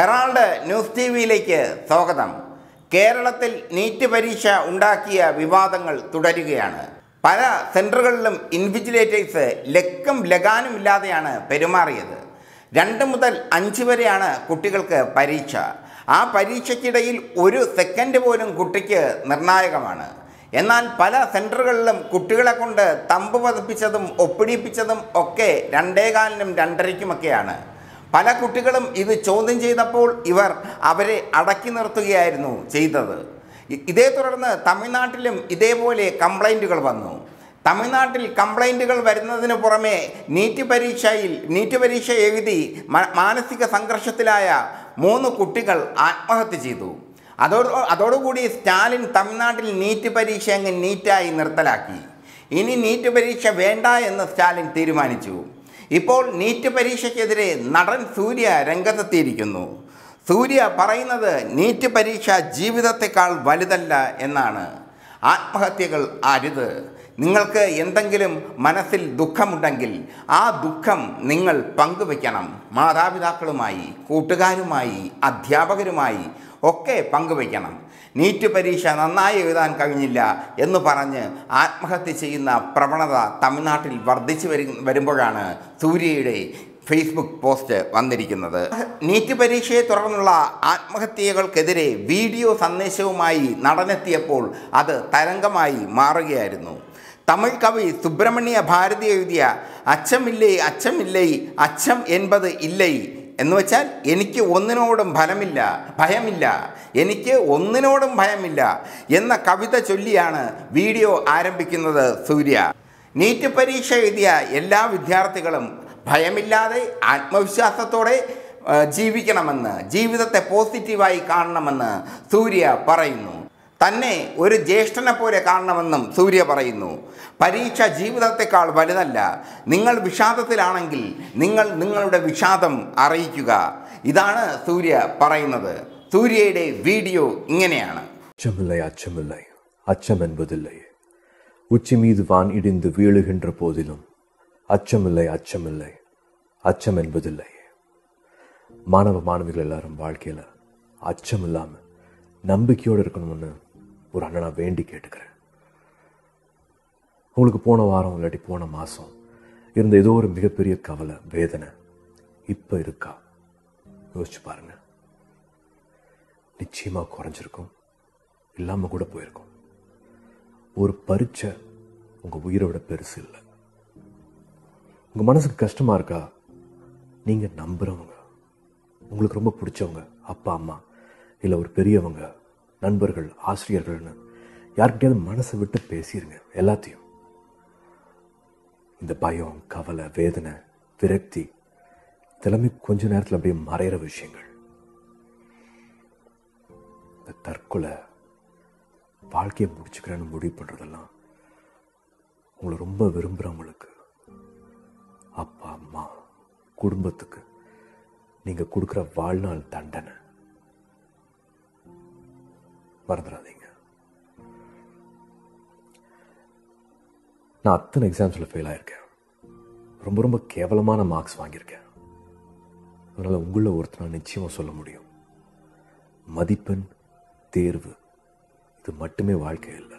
Herald News TV ലേക്ക് സ്വാഗതം. കേരളത്തിൽ NEET പരീക്ഷ ഉണ്ടാക്കിയ വിവാദങ്ങൾ തുടരുകയാണ്. പല സെന്ററുകളിലും ഇൻവിജിലേറ്റേഴ്സ് ലക്കം ലഗാനും ഇല്ലാതെയാണ് പെരുമാറിയത്. 2 മുതൽ 5 വരെയാണ് കുട്ടികൾക്ക് പരീക്ഷ. ആ പരീക്ഷയ്ക്കിടയിൽ ഒരു സെക്കൻഡ് പോലും കുട്ടിക്ക് നിർണായകമാണ്. എന്നാൽ പല സെന്ററുകളിലും കുട്ടികളെ കൊണ്ട് തമ്പ് പതിപ്പിച്ചതും ഒപ്പിടിപ്പിച്ചതും ഒക്കെ 2:15-2:30-ഒക്കെയാണ്. പല കുട്ടികളും ഇത് ചോദ്യം ചെയ്തപ്പോൾ ഇവർ അവരെ അടക്കി നിർത്തുകയായിരുന്നു ചെയ്തത്. ഇതേ തുടർന്ന് തമിഴ്നാട്ടിലും ഇതേപോലെ കംപ്ലൈൻറ്റുകൾ വന്നു. തമിഴ്നാട്ടിൽ കംപ്ലൈൻറ്റുകൾ വരുന്നതിന് പുറമെ നീറ്റ് പരീക്ഷ എഴുതി മാനസിക സംഘർഷത്തിലായ 3 കുട്ടികൾ ആത്മഹത്യ ചെയ്തു. അതോടുകൂടി സ്റ്റാലിൻ തമിഴ്നാട്ടിൽ നീറ്റ് പരീക്ഷ അങ്ങ് നീറ്റായി നിർത്തലാക്കി. ഇനി നീറ്റ് പരീക്ഷ വേണ്ട എന്ന് സ്റ്റാലിൻ തീരുമാനിച്ചു. ഇപ്പോൾ നീറ്റ് പരീക്ഷയ്ക്കെതിരെ നടൻ സൂര്യ രംഗത്തെത്തിയിരിക്കുന്നു. സൂര്യ പറയുന്നത് നീറ്റ് പരീക്ഷ ജീവിതത്തെക്കാൾ വലുതല്ല എന്നാണ്. ആത്മഹത്യകൾ അരുത്. നിങ്ങൾക്ക് എന്തെങ്കിലും മനസ്സിൽ ദുഃഖമുണ്ടെങ്കിൽ ആ ദുഃഖം നിങ്ങൾ പങ്കുവയ്ക്കണം. മാതാപിതാക്കളുമായി, കൂട്ടുകാരുമായി, അധ്യാപകരുമായി ഒക്കെ പങ്കുവയ്ക്കണം. നീറ്റ് പരീക്ഷ നന്നായി എഴുതാൻ കഴിഞ്ഞില്ല എന്ന് പറഞ്ഞ് ആത്മഹത്യ ചെയ്യുന്ന പ്രവണത തമിഴ്നാട്ടിൽ വർദ്ധിച്ചു വരുമ്പോഴാണ് സൂര്യയുടെ ഫേസ്ബുക്ക് പോസ്റ്റ് വന്നിരിക്കുന്നത്. നീറ്റ് പരീക്ഷയെ തുടർന്നുള്ള ആത്മഹത്യകൾക്കെതിരെ വീഡിയോ സന്ദേശവുമായി നടനെത്തിയപ്പോൾ അത് തരംഗമായി മാറുകയായിരുന്നു. തമിഴ് കവി സുബ്രഹ്മണ്യ ഭാരതി എഴുതിയ അച്ചമില്ലേ അച്ചമില്ലേ അച്ചം എൻപത് ഇല്ലേ എന്നുവെച്ചാൽ എനിക്ക് ഒന്നിനോടും ഭയമില്ല, എനിക്ക് ഒന്നിനോടും ഭയമില്ല എന്ന കവിത ചൊല്ലിയാണ് വീഡിയോ ആരംഭിക്കുന്നത് സൂര്യ. നീറ്റ് പരീക്ഷ എഴുതിയ എല്ലാ വിദ്യാർത്ഥികളും ഭയമില്ലാതെ ആത്മവിശ്വാസത്തോടെ ജീവിക്കണമെന്ന്, ജീവിതത്തെ പോസിറ്റീവായി കാണണമെന്ന് സൂര്യ പറയുന്നു. തന്നെ ഒരു ജ്യേഷ്ഠനെ പോലെ കാണണമെന്നും സൂര്യ പറയുന്നു. പരീക്ഷ ജീവിതത്തെക്കാൾ വലുതല്ല. നിങ്ങൾ വിഷാദത്തിലാണെങ്കിൽ നിങ്ങൾ നിങ്ങളുടെ വിഷാദം അറിയിക്കുക. ഇതാണ് സൂര്യ പറയുന്നത്. സൂര്യയുടെ വീഡിയോ ഇങ്ങനെയാണ്. അച്ചമില്ലേ അച്ചമില്ലേ അച്ചം എൻപതില്ലേ ഉച്ചമീത് വാൻ ഇടിന്ത് വീഴുകിன்ற போதிலும் അച്ചമില്ലേ അച്ചമില്ലേ അച്ചം എൻപതില്ലേ. മാനവ മാനവികൾ എല്ലാവരും വാഴ്ക്കയില് അച്ചമില്ലാമ നമ്പിക്കയോടെ இருக்கணும்னு ஒரு அண்ணனா வேண்டி கேட்டுக்கிறேன். உங்களுக்கு போன வாரம் இல்லாட்டி போன மாதம் இருந்த ஏதோ ஒரு மிகப்பெரிய கவலை, வேதனை இப்போ இருக்கா? யோசிச்சு பாருங்க. நிச்சயமாக குறைஞ்சிருக்கும், இல்லாமல் கூட போயிருக்கும். ஒரு பரீட்சை உங்கள் உயிரை விட பெருசு இல்லை. உங்கள் மனசுக்கு கஷ்டமாக இருக்கா? நீங்கள் நம்புகிறவங்க, உங்களுக்கு ரொம்ப பிடிச்சவங்க, அப்பா அம்மா இல்லை ஒரு பெரியவங்க, நண்பர்கள், ஆசிரியர்கள்னு யார்கிட்டையாவது மனசை விட்டு பேசிடுங்க. எல்லாத்தையும் இந்த பயம், கவலை, வேதனை, விரக்தி திலமே கொஞ்ச நேரத்தில் அப்படியே மறைகிற விஷயங்கள். இந்த தற்கொலை, வாழ்க்கையை முடிச்சுக்கிறேன்னு முடிவு பண்ணுறதெல்லாம் உங்களை ரொம்ப விரும்புகிறவங்களுக்கு, அப்பா அம்மா, குடும்பத்துக்கு நீங்கள் கொடுக்குற வாழ்நாள் தண்டனை. மறந்துடாதீங்க. நான் அத்தனை எக்ஸாம்ஸில் ஃபெயில் ஆகியிருக்கேன். ரொம்ப ரொம்ப கேவலமான மார்க்ஸ் வாங்கியிருக்கேன். அதனால் உங்களில் ஒருத்தர் நிச்சயமாக சொல்ல முடியும், மதிப்பெண், தேர்வு இது மட்டுமே வாழ்க்கை இல்லை.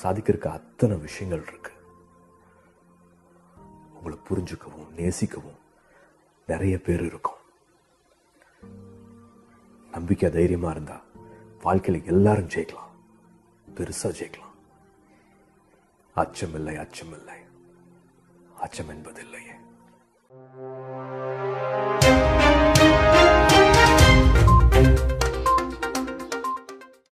சாதிக்கிறதுக்கு அத்தனை விஷயங்கள் இருக்கு. உங்களை புரிஞ்சுக்கவும் நேசிக்கவும் நிறைய பேர் இருக்கும். நம்பிக்கை தைரியமாக இருந்தால் வாழ்க்கையில் எல்லாரும் ஜெயிக்கலாம், பெருசாக ஜெயிக்கலாம். அச்சமில்லை அச்சமில்லை அச்சம் என்பதில்லையே.